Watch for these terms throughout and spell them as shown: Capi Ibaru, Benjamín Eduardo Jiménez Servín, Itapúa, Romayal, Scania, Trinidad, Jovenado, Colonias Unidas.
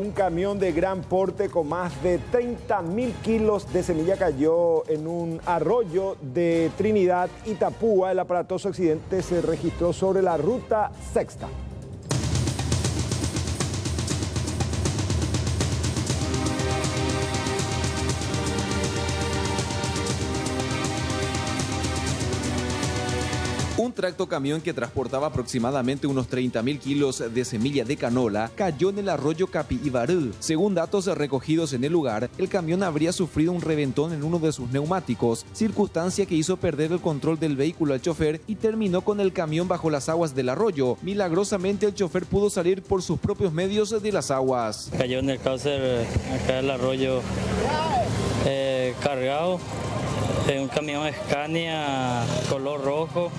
Un camión de gran porte con más de 30.000 kilos de semilla cayó en un arroyo de Trinidad, Itapúa. El aparatoso accidente se registró sobre la ruta 6. Un tractocamión que transportaba aproximadamente unos 30.000 kilos de semilla de canola cayó en el arroyo Capi Ibaru. Según datos recogidos en el lugar, el camión habría sufrido un reventón en uno de sus neumáticos, circunstancia que hizo perder el control del vehículo al chofer y terminó con el camión bajo las aguas del arroyo. Milagrosamente, el chofer pudo salir por sus propios medios de las aguas. Cayó en el cauce acá del arroyo cargado, un camión Scania color rojo,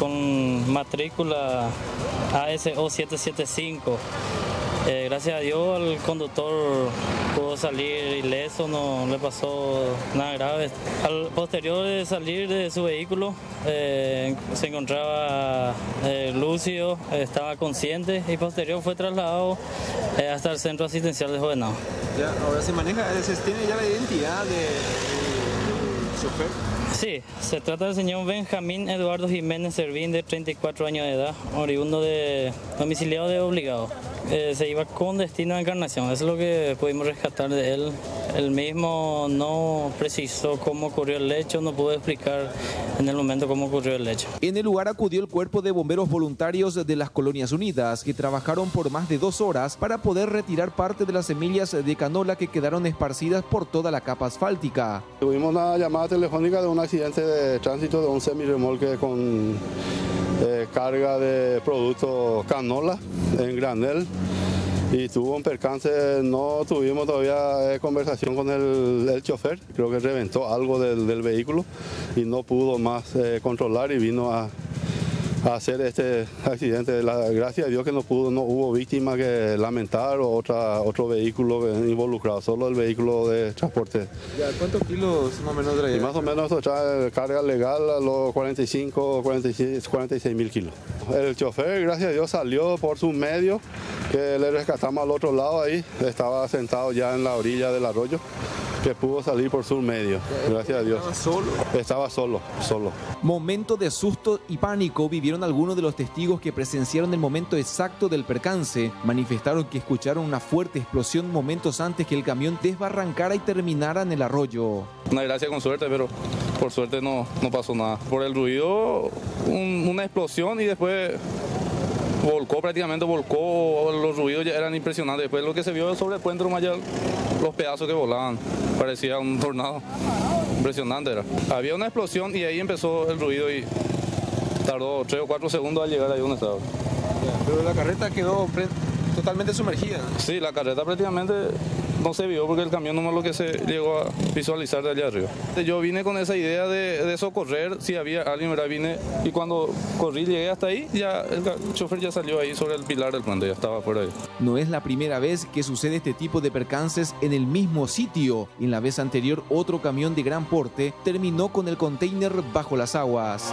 con matrícula ASO 775. Gracias a Dios el conductor pudo salir ileso, no le pasó nada grave. Al posterior de salir de su vehículo se encontraba lúcido, estaba consciente y posterior fue trasladado hasta el centro asistencial de Jovenado. Ya, ahora se maneja, se tiene ya la identidad del chofer. Sí, se trata del señor Benjamín Eduardo Jiménez Servín, de 34 años de edad, oriundo de domiciliado de obligado. Se iba con destino a Encarnación, eso es lo que pudimos rescatar de él. Él mismo no precisó cómo ocurrió el hecho, no pudo explicar en el momento cómo ocurrió el hecho. En el lugar acudió el cuerpo de bomberos voluntarios de las Colonias Unidas, que trabajaron por más de 2 horas para poder retirar parte de las semillas de canola que quedaron esparcidas por toda la capa asfáltica. Tuvimos una llamada telefónica de un accidente de tránsito de un semirremolque con carga de producto canola en granel y tuvo un percance. No tuvimos todavía conversación con el chofer, creo que reventó algo del vehículo y no pudo más controlar y vino a hacer este accidente. Gracias a Dios que no hubo víctimas que lamentar o otro vehículo involucrado, solo el vehículo de transporte. Ya, ¿cuántos kilos más o menos trae? Más o menos trae carga legal a los 46.000 kilos. El chofer, gracias a Dios, salió por sus medios, que le rescatamos al otro lado ahí, estaba sentado ya en la orilla del arroyo, que pudo salir por sus medios, gracias a Dios. ¿Estaba solo? Estaba solo. Momento de susto y pánico vivieron algunos de los testigos que presenciaron el momento exacto del percance. Manifestaron que escucharon una fuerte explosión momentos antes que el camión desbarrancara y terminara en el arroyo. Una desgracia con suerte, pero por suerte no pasó nada. Por el ruido, una explosión y después prácticamente volcó, los ruidos ya eran impresionantes. Después lo que se vio sobre el puente Romayal, los pedazos que volaban, parecía un tornado, impresionante era. Había una explosión y ahí empezó el ruido y tardó 3 o 4 segundos al llegar ahí donde estaba. Pero la carreta quedó totalmente sumergida. Sí, la carreta prácticamente no se vio porque el camión no es lo que se llegó a visualizar de allá arriba. Yo vine con esa idea de socorrer si había alguien, ¿verdad? Vine y cuando corrí, llegué hasta ahí, ya el chofer ya salió ahí sobre el pilar del puente, ya estaba por ahí. No es la primera vez que sucede este tipo de percances en el mismo sitio. En la vez anterior, otro camión de gran porte terminó con el container bajo las aguas.